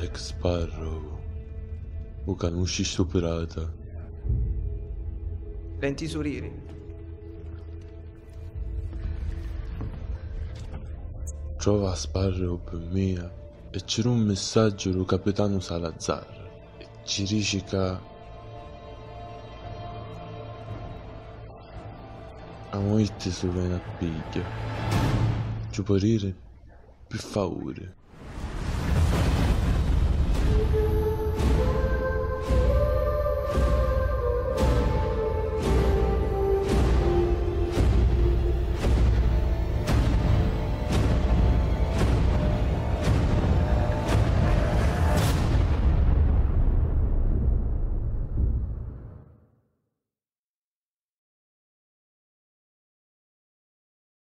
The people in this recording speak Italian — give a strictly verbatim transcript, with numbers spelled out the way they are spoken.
Jack Sparrow, o canusci stuprata. La intisuriri. Trova Sparrow per mia e c'era un messaggio del capitano Salazar e ci dice che a morte sulla piglia. Ci può rire per favore.